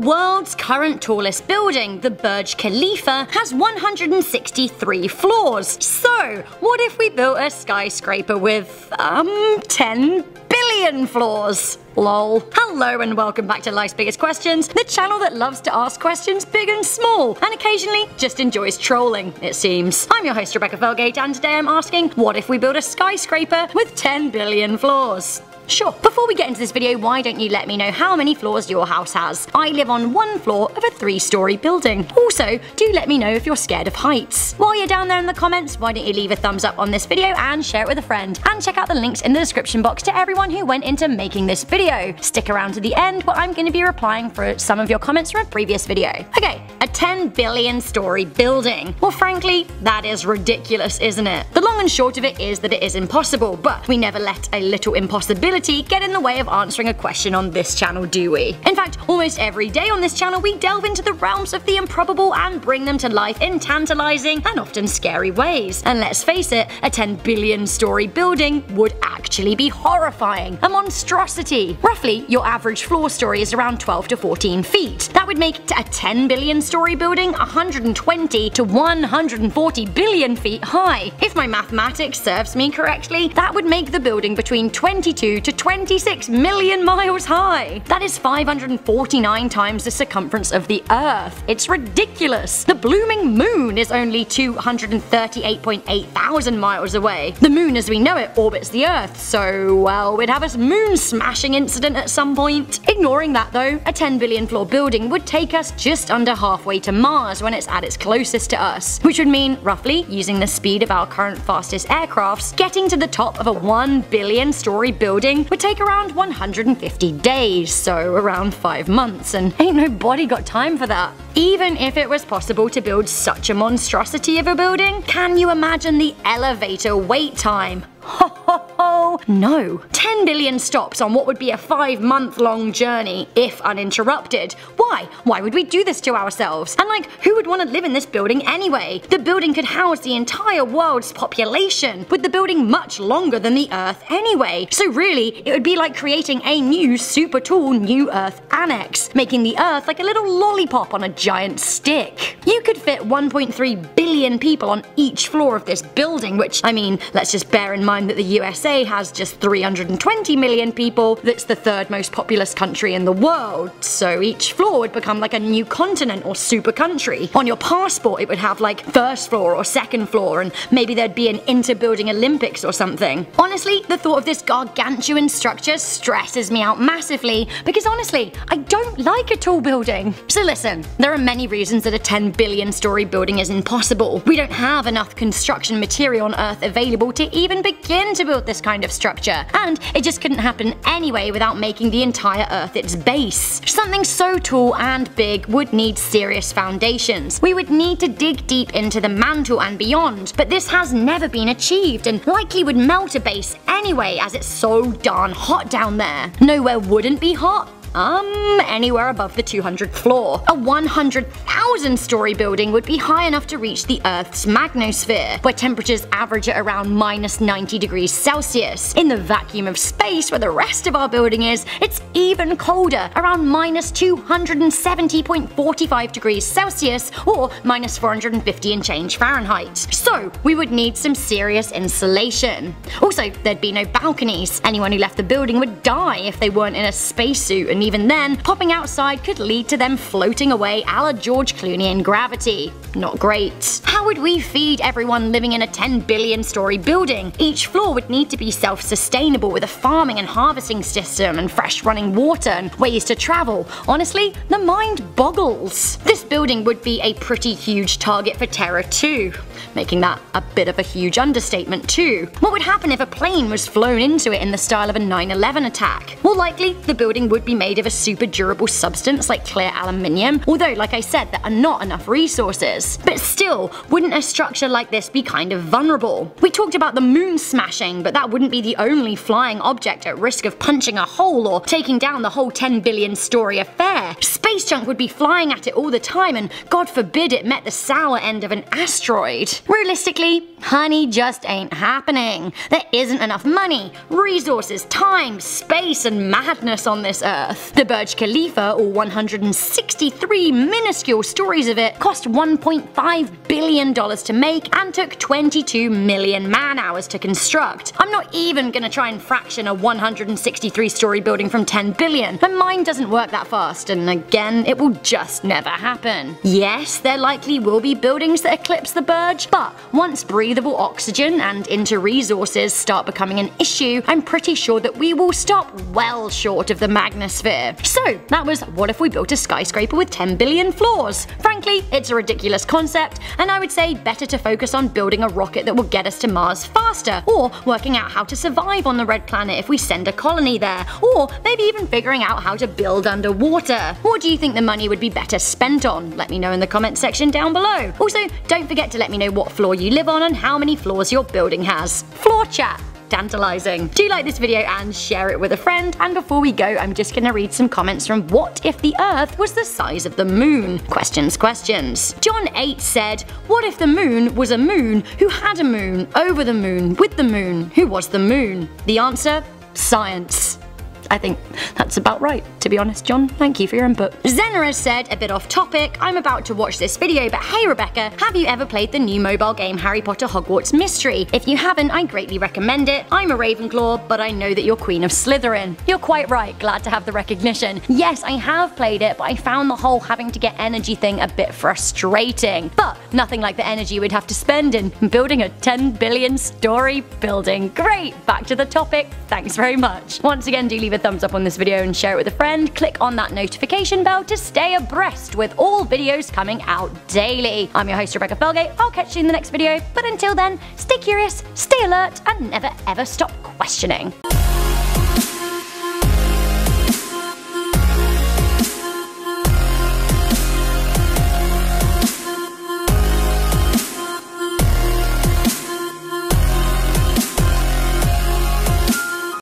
world's current tallest building, the Burj Khalifa, has 163 floors. So, what if we built a skyscraper with, 10 billion floors? LOL. Hello and welcome back to Life's Biggest Questions, the channel that loves to ask questions big and small, and occasionally just enjoys trolling, it seems. I'm your host Rebecca Felgate, and today I'm asking, what if we build a skyscraper with 10 billion floors? Sure. Before we get into this video, why don't you let me know how many floors your house has? I live on one floor of a 3-story building. Also, do let me know if you're scared of heights. While you're down there in the comments, why don't you leave a thumbs up on this video and share it with a friend. And check out the links in the description box to everyone who went into making this video. Stick around to the end where I'm going to be replying for some of your comments from a previous video. Okay, a 10 billion story building. Well, frankly, that is ridiculous, isn't it? The long and short of it is that it is impossible, but we never let a little impossibility get in the way of answering a question on this channel, do we? In fact, almost every day on this channel we delve into the realms of the improbable and bring them to life in tantalizing and often scary ways. And let's face it, a 10 billion story building would actually be horrifying, a monstrosity. Roughly, your average floor story is around 12 to 14 feet. That would make a 10 billion story building 120 to 140 billion feet high. If my mathematics serves me correctly, that would make the building between 22 to 26 million miles high. That is 549 times the circumference of the Earth. It's ridiculous. The blooming moon is only 238.8 thousand miles away. The moon as we know it orbits the Earth, so well, we'd have a moon smashing incident at some point. Ignoring that though, a 10 billion floor building would take us just under halfway to Mars when it's at its closest to us, which would mean, roughly, using the speed of our current fastest aircrafts, getting to the top of a 1 billion story building would take around 150 days, so around 5 months, and ain't nobody got time for that. Even if it was possible to build such a monstrosity of a building, can you imagine the elevator wait time? Ho ho ho, no. 10 billion stops on what would be a 5-month-long journey, if uninterrupted. Why? Why would we do this to ourselves? And like, who would want to live in this building anyway? The building could house the entire world's population, with the building much longer than the Earth anyway. So really, it would be like creating a new, super tall New Earth annex, making the Earth like a little lollipop on a giant stick. You could fit 1.3 billion people on each floor of this building, which, I mean, let's just bear in mind that the USA has just 320 million people. That's the third most populous country in the world, so each floor would become like a new continent or super country. On your passport it would have like first floor or second floor, and maybe there'd be an inter-building Olympics or something. Honestly, the thought of this gargantuan structure stresses me out massively, because honestly, I don't like a tall building. So listen, there are many reasons that a 10 billion story building is impossible. We don't have enough construction material on Earth available to even begin to build this kind of structure, and it just couldn't happen anyway without making the entire Earth its base. Something so tall and big would need serious foundations. We would need to dig deep into the mantle and beyond, but this has never been achieved and likely would melt a base anyway, as it's so darn hot down there. Nowhere wouldn't be hot. Anywhere above the 200th floor. A 100,000 story building would be high enough to reach the Earth's magnosphere, where temperatures average at around -90°C. In the vacuum of space where the rest of our building is, it's even colder, around -270.45°C or -450 and change Fahrenheit. So we would need some serious insulation. Also, there'd be no balconies. Anyone who left the building would die if they weren't in a spacesuit, and even then, popping outside could lead to them floating away a la George Clooney in Gravity. Not great. How would we feed everyone living in a 10 billion story building? Each floor would need to be self-sustainable with a farming and harvesting system and fresh running water and ways to travel. Honestly, the mind boggles. This building would be a pretty huge target for Terra 2, making that a bit of a huge understatement too. What would happen if a plane was flown into it in the style of a 9/11 attack? More likely, the building would be made of a super durable substance like clear aluminium, although like I said, that and not enough resources. But still, wouldn't a structure like this be kind of vulnerable? We talked about the moon smashing, but that wouldn't be the only flying object at risk of punching a hole or taking down the whole 10 billion story affair. Space junk would be flying at it all the time, and God forbid it met the sour end of an asteroid. Realistically, honey just ain't happening. There isn't enough money, resources, time, space and madness on this earth. The Burj Khalifa, or 163 minuscule stories of it, cost $1.5 billion to make and took 22 million man-hours to construct. I'm not even gonna try and fraction a 163-story building from 10 billion. My mind doesn't work that fast, and again, it will just never happen. Yes, there likely will be buildings that eclipse the Burj, but once breathable oxygen and inter-resources start becoming an issue, I'm pretty sure that we will stop well short of the magnosphere. So that was what if we built a skyscraper with 10 billion floors? Frankly, it's a ridiculous concept, and I would say better to focus on building a rocket that will get us to Mars faster, or working out how to survive on the red planet if we send a colony there, or maybe even figuring out how to build underwater. What do you think the money would be better spent on? Let me know in the comments section down below. Also, don't forget to let me know what floor you live on and how many floors your building has. Floor chat. Tantalizing. Do like this video and share it with a friend, and before we go, I'm just gonna read some comments from What If the Earth Was the Size of the Moon? Questions. John 8 said, what if the moon was a moon who had a moon, over the moon, with the moon, who was the moon? The answer? Science. I think that's about right, to be honest, John. Thank you for your input. Zenera said, a bit off topic, I'm about to watch this video, but hey Rebecca, have you ever played the new mobile game Harry Potter Hogwarts Mystery? If you haven't, I greatly recommend it. I'm a Ravenclaw, but I know that you're Queen of Slytherin. You're quite right, glad to have the recognition. Yes, I have played it, but I found the whole having to get energy thing a bit frustrating. But nothing like the energy we'd have to spend in building a 10 billion story building. Great, back to the topic, thanks very much. Once again, do leave a thumbs up on this video and share it with a friend. Click on that notification bell to stay abreast with all videos coming out daily. I'm your host, Rebecca Felgate. I'll catch you in the next video, but until then, stay curious, stay alert, and never ever stop questioning.